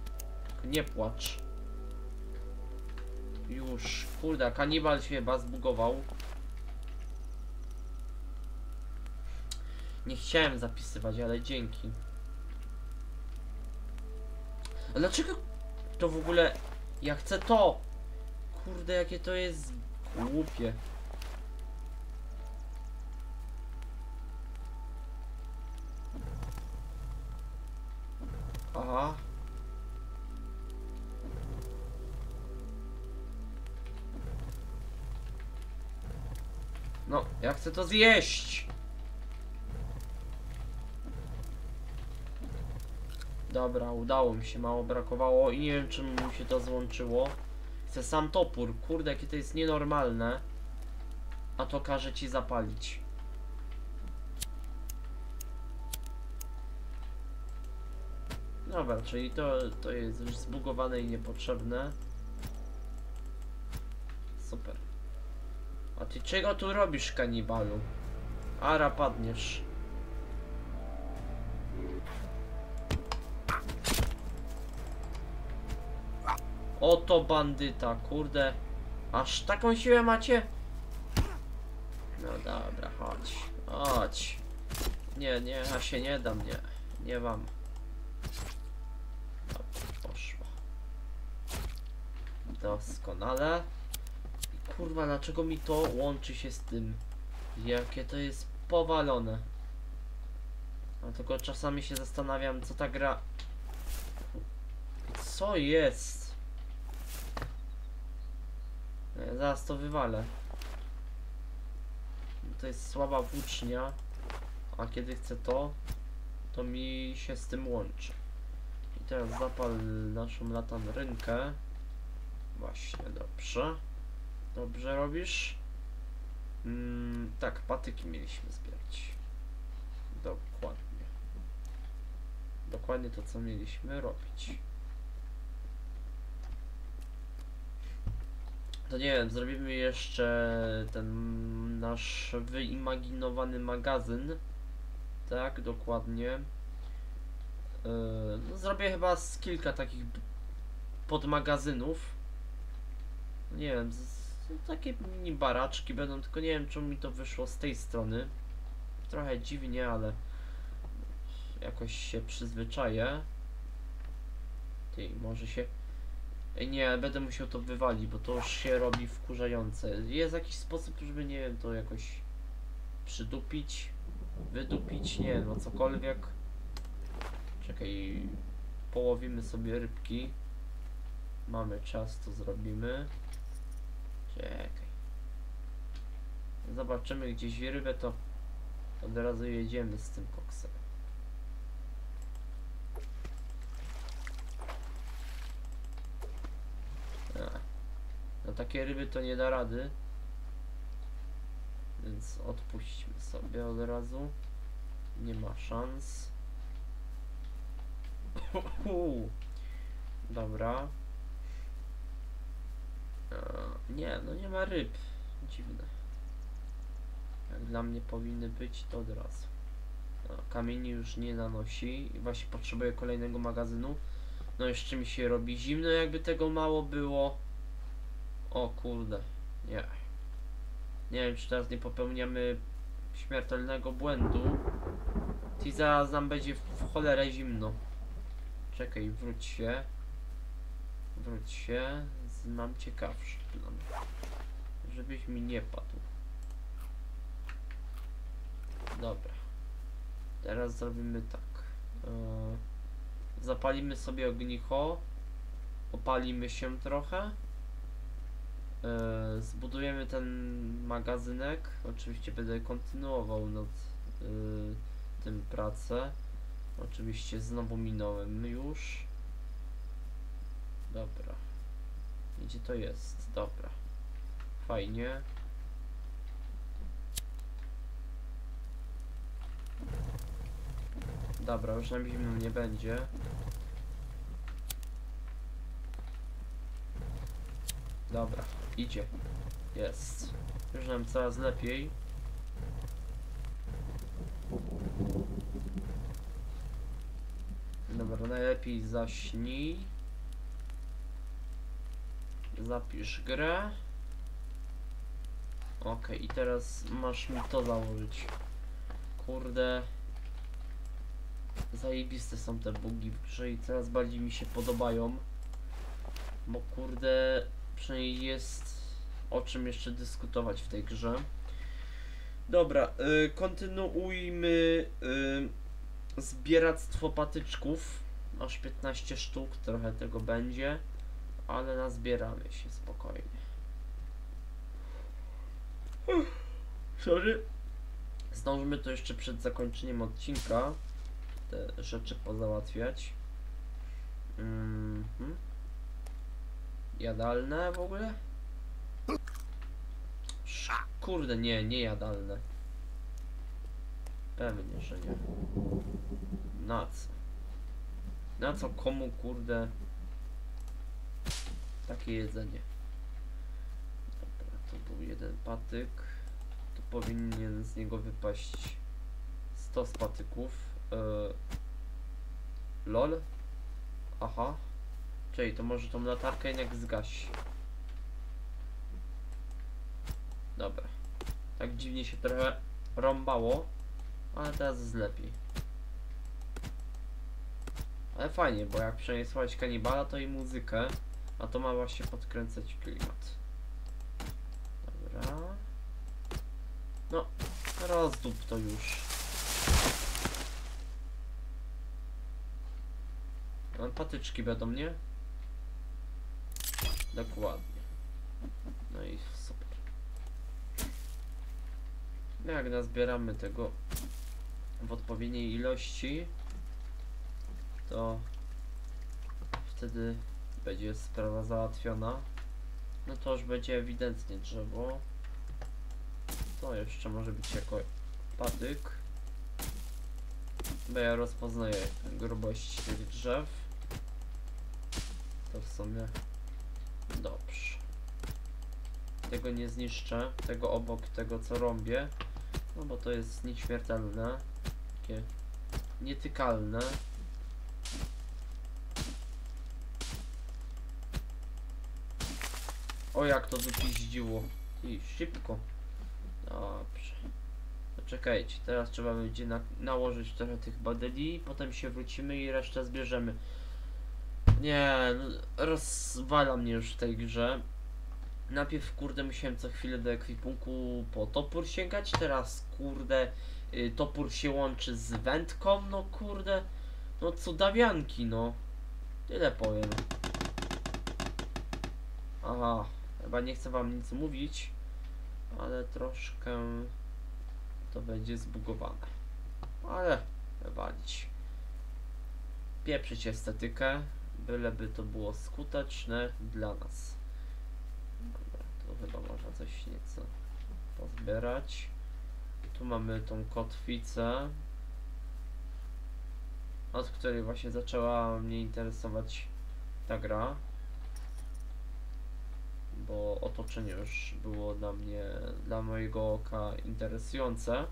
Nie płacz. Już, kurde, kanibal się chyba zbugował. Nie chciałem zapisywać, ale dzięki. A dlaczego to w ogóle... Ja chcę to! Kurde, jakie to jest głupie. Aha. No, ja chcę to zjeść. Dobra, udało mi się, mało brakowało i nie wiem, czym mu się to złączyło. Chcę sam topór, kurde, jakie to jest nienormalne. A to każe ci zapalić. Dobra, czyli to, to jest już zbugowane i niepotrzebne. Super. A ty czego tu robisz, kanibalu? Ara, padniesz. Oto bandyta, kurde. Aż taką siłę macie? No dobra, chodź. Chodź. Nie, nie, ja się nie dam, nie. Nie wam. Poszło. Doskonale. Kurwa, dlaczego mi to łączy się z tym? Jakie to jest powalone. A tylko czasami się zastanawiam, co ta gra... Co jest? Ja zaraz to wywalę. To jest słaba włócznia. A kiedy chcę to, to mi się z tym łączy. I teraz zapal naszą latarynkę. Właśnie, dobrze. Dobrze robisz. Mm, tak, patyki mieliśmy zbierać. Dokładnie. dokładnie to, co mieliśmy robić. To nie wiem, zrobimy jeszcze ten nasz wyimaginowany magazyn. Tak, dokładnie. Yy, zrobię chyba z kilka takich podmagazynów. Nie wiem, z, z, takie mini baraczki będą, tylko nie wiem, czemu mi to wyszło z tej strony. Trochę dziwnie, ale jakoś się przyzwyczaję. Ty, może się... Nie, będę musiał to wywalić, bo to już się robi wkurzające. Jest jakiś sposób, żeby, nie wiem, to jakoś przydupić, wydupić, nie wiem, no cokolwiek. Czekaj, połowimy sobie rybki. Mamy czas, to zrobimy. Czekaj. Zobaczymy gdzieś rybę, to od razu jedziemy z tym koksem. No takie ryby to nie da rady, więc odpuśćmy sobie od razu, nie ma szans. Dobra. A, nie, no nie ma ryb, dziwne. Jak dla mnie powinny być, to od razu. A, kamieni już nie nanosi i właśnie potrzebuję kolejnego magazynu. No jeszcze mi się robi zimno, jakby tego mało było. O kurde, nie. Nie wiem, czy teraz nie popełniamy śmiertelnego błędu. I zaraz nam będzie w, w cholerę zimno. Czekaj, wróć się. Wróć się. Mam ciekawszy plan. Żebyś mi nie padł. Dobra. Teraz zrobimy tak. Yy, zapalimy sobie ognicho. Opalimy się trochę. Yy, zbudujemy ten magazynek. Oczywiście będę kontynuował nad yy, tym pracę. Oczywiście znowu minąłem już. Dobra. Gdzie to jest? Dobra. Fajnie. Dobra, już nam zimno nie będzie. Dobra. Idzie. Jest. Już nam coraz lepiej. Dobra, najlepiej zaśnij. Zapisz grę. Ok, i teraz masz mi to założyć. Kurde. Zajebiste są te bugi w grze i coraz bardziej mi się podobają. Bo kurde... Przynajmniej jest o czym jeszcze dyskutować w tej grze. Dobra, y, kontynuujmy y, zbieractwo patyczków. Aż piętnaście sztuk, trochę tego będzie. Ale nazbieramy się spokojnie. Sorry. Zdążymy to jeszcze przed zakończeniem odcinka. Te rzeczy pozałatwiać. Mm-hmm. Jadalne w ogóle? Kurde, nie, nie jadalne. Pewnie, że nie. Na co? Na co komu, kurde, takie jedzenie? Dobra, to był jeden patyk. Tu powinien z niego wypaść sto patyków. Yy. Lol. Aha. Czyli to może tą latarkę jednak zgaś. Dobra. Tak dziwnie się trochę rąbało, ale teraz jest lepiej. Ale fajnie, bo jak przynajmniej słuchać kanibala, to i muzykę, a to ma właśnie podkręcać klimat. Dobra. No, rozdób to już. Patyczki będą, nie? Dokładnie. No i super. Jak nazbieramy tego w odpowiedniej ilości, to wtedy będzie sprawa załatwiona. No to już będzie ewidentnie drzewo. To jeszcze może być jako patyk. Bo ja rozpoznaję grubość tych drzew. To w sumie dobrze. Tego nie zniszczę, tego obok tego co robię, no bo to jest nieśmiertelne, takie nietykalne. O, jak to wypiździło. I szybko. Dobrze. Czekajcie, teraz trzeba będzie na nałożyć trochę tych badyli, potem się wrócimy i resztę zbierzemy. Nie, no, rozwala mnie już w tej grze. Najpierw kurde musiałem co chwilę do ekwipunku po topór sięgać, teraz kurde y, topór się łączy z wędką, no kurde, no cudawianki, no. Tyle powiem. Aha, chyba nie chcę wam nic mówić, ale troszkę to będzie zbugowane, ale walić. Pieprzyć estetykę, byleby to było skuteczne dla nas. Dobra, tu chyba można coś nieco pozbierać. Tu mamy tą kotwicę, od której właśnie zaczęła mnie interesować ta gra, bo otoczenie już było dla mnie, dla mojego oka interesujące.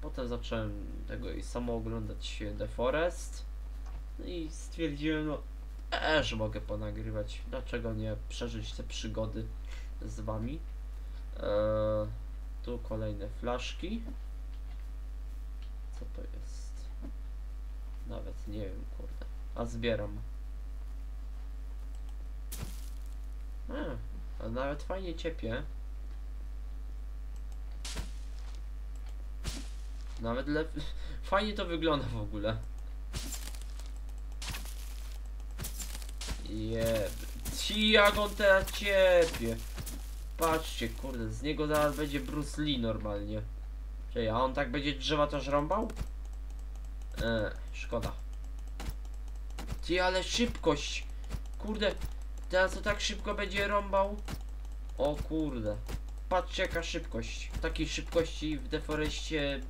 Potem zacząłem tego i samo oglądać The Forest i stwierdziłem, no, e, że mogę ponagrywać, dlaczego nie przeżyć te przygody z wami. Eee, tu kolejne flaszki. Co to jest? Nawet nie wiem, kurde. A zbieram. Hmm, a nawet fajnie ciepie. Nawet lepiej. Fajnie to wygląda w ogóle. Jeb. Ci jak on teraz ciepie. Patrzcie, kurde, z niego zaraz będzie Bruce Lee normalnie. Czyli, a on tak będzie drzewa też rąbał? Eee, szkoda. Ci, ale szybkość. Kurde. Teraz to tak szybko będzie rąbał. O kurde. Patrzcie jaka szybkość. Takiej szybkości w The Forestie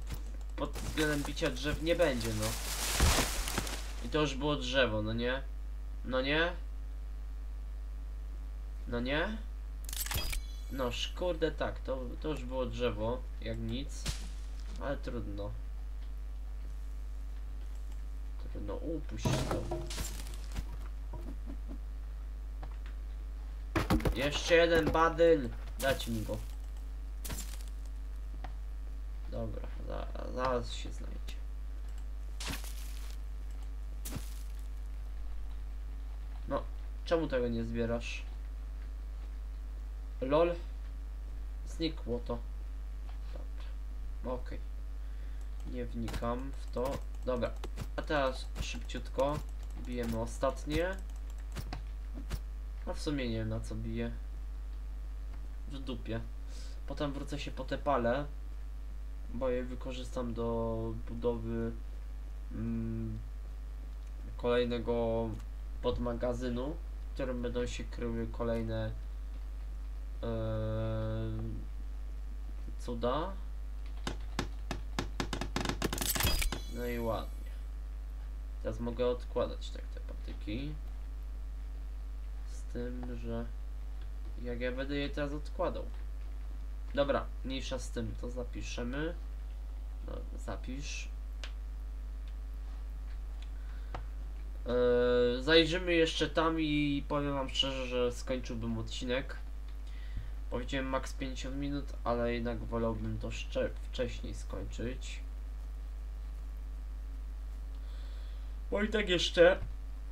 pod względem bicia drzew nie będzie, no. I to już było drzewo, no nie? No nie? No nie? No kurde tak, to, to już było drzewo, jak nic. Ale trudno. Trudno upuścić to. Jeszcze jeden badyl. Dajcie mi go. Dobra, zaraz, zaraz się znajdzie. No, czemu tego nie zbierasz? Lol. Znikło to. Dobra, okej. Nie wnikam w to. Dobra, a teraz szybciutko bijemy ostatnie. No w sumie nie wiem na co biję. W dupie. Potem wrócę się po te pale, bo je wykorzystam do budowy mm, kolejnego podmagazynu, w którym będą się kryły kolejne yy, cuda. No i ładnie. Teraz mogę odkładać tak te patyki. Tym, że jak ja będę je teraz odkładał. Dobra, mniejsza z tym, to zapiszemy. No, zapisz. Yy, zajrzymy jeszcze tam i powiem wam szczerze, że skończyłbym odcinek. Powiedziałem maks pięćdziesiąt minut, ale jednak wolałbym to jeszcze wcześniej skończyć. Bo i tak jeszcze...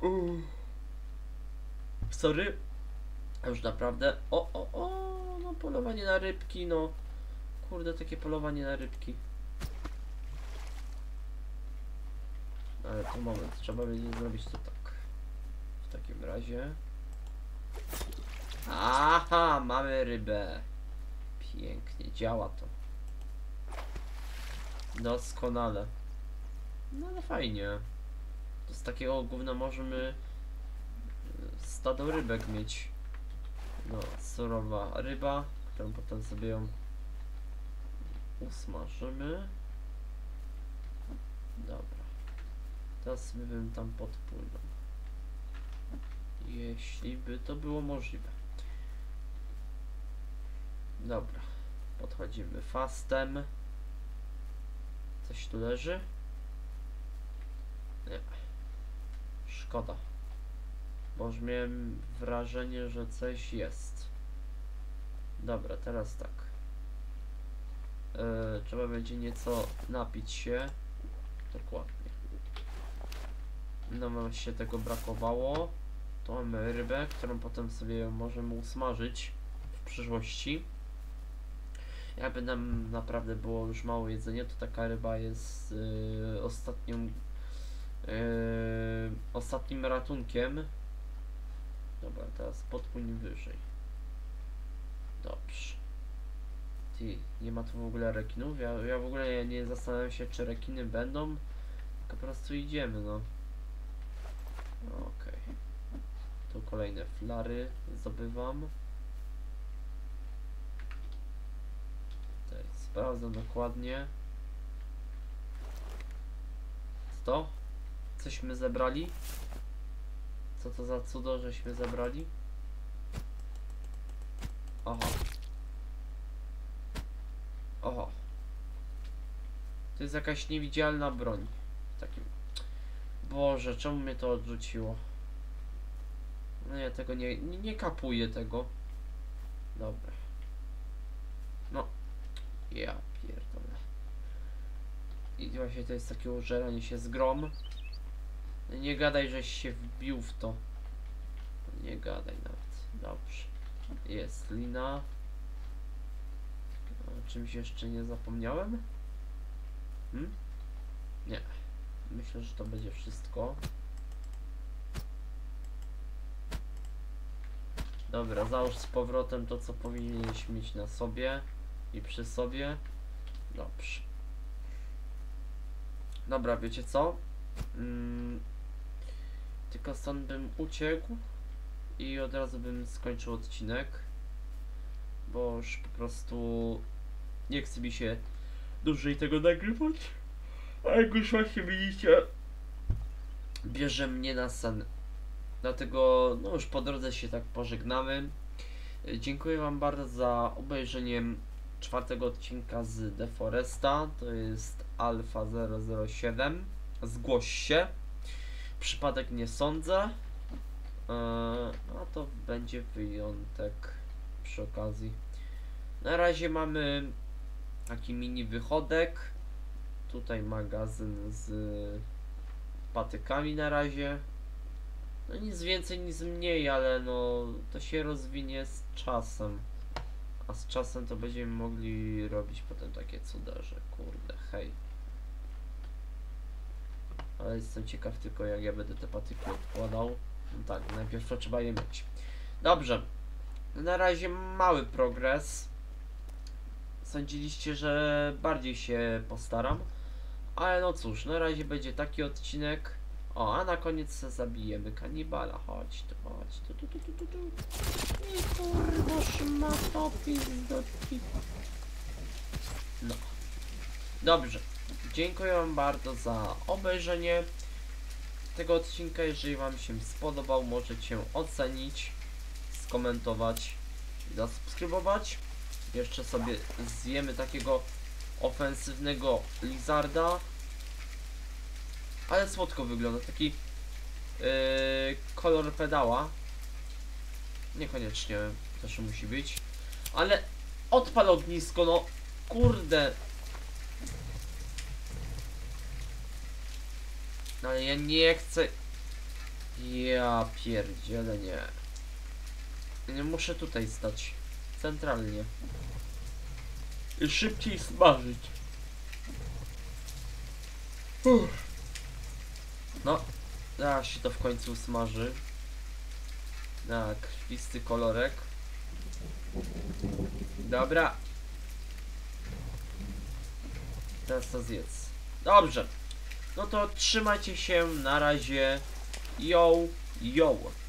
Uff. Sorry, a już naprawdę, o, o, o, no polowanie na rybki, no, kurde, takie polowanie na rybki. Ale to moment, trzeba będzie zrobić to tak, w takim razie. Aha, mamy rybę, pięknie, działa to. Doskonale, no ale fajnie, to z takiego gówna możemy... stado rybek mieć. No, surowa ryba, którą potem sobie ją usmażymy. Dobra. Teraz sobie bym tam podpłynął. Jeśli by to było możliwe. Dobra. Podchodzimy fastem. Coś tu leży? Nie. Szkoda. Bo już miałem wrażenie, że coś jest. Dobra, teraz tak. Yy, trzeba będzie nieco napić się. Dokładnie. No właśnie tego brakowało. Tu mamy rybę, którą potem sobie możemy usmażyć w przyszłości. Jakby nam naprawdę było już mało jedzenia, to taka ryba jest yy, ostatnią, yy, ostatnim ratunkiem. Dobra, teraz podpłyń wyżej. Dobrze. Ty, nie ma tu w ogóle rekinów. Ja, ja w ogóle ja nie zastanawiam się, czy rekiny będą. Po prostu idziemy, no. Okej. Okay. Tu kolejne flary zdobywam. Sprawdzam dokładnie. Co to? Cośmy zebrali? Co to za cudo, żeśmy zebrali? Oho. Oho. To jest jakaś niewidzialna broń. W takim... Boże, czemu mnie to odrzuciło? No ja tego nie... Nie, nie kapuję tego. Dobra. No. Ja pierdolę. I właśnie to jest takie użeranie się z grom. Nie gadaj, żeś się wbił w to. Nie gadaj nawet. Dobrze. Jest lina. O czymś jeszcze nie zapomniałem? Hmm? Nie. Myślę, że to będzie wszystko. Dobra, załóż z powrotem to, co powinniśmy mieć na sobie. I przy sobie. Dobrze. Dobra, wiecie co? Mm, tylko stąd bym uciekł i od razu bym skończył odcinek, bo już po prostu nie chce mi się dłużej tego nagrywać. A jak już właśnie widzicie, bierze mnie na sen. Dlatego no już po drodze się tak pożegnamy. Dziękuję wam bardzo za obejrzenie czwartego odcinka z The Foresta, to jest Alfa zero zero siedem, zgłoś się, przypadek nie sądzę, yy, a to będzie wyjątek przy okazji. Na razie mamy taki mini wychodek, tutaj magazyn z patykami na razie, no nic więcej, nic mniej, ale no to się rozwinie z czasem. A z czasem to będziemy mogli robić potem takie cuda, że kurde, hej. Ale jestem ciekaw tylko, jak ja będę te patyki odkładał. No tak, najpierw to trzeba je mieć. Dobrze. Na razie mały progres. Sądziliście, że bardziej się postaram. Ale no cóż, na razie będzie taki odcinek. O, a na koniec zabijemy kanibala. Chodź tu, chodź tu, tu, tu, tu, tu, tu. I kurwa szmatopis do piwa. No. Dobrze. Dziękuję wam bardzo za obejrzenie tego odcinka. Jeżeli wam się spodobał, możecie ocenić, skomentować, zasubskrybować. Jeszcze sobie zjemy takiego ofensywnego lizarda. Ale słodko wygląda, taki yy, kolor pedała. Niekoniecznie też musi być. Ale odpal ognisko, no kurde. Ale ja nie chcę. Ja pierdzielę, nie. Nie muszę tutaj stać. Centralnie. I szybciej smażyć. Uff. No, a się to w końcu smaży. Na krwisty kolorek. Dobra. Teraz to zjedz. Dobrze. No to trzymajcie się, na razie. Yo, yo.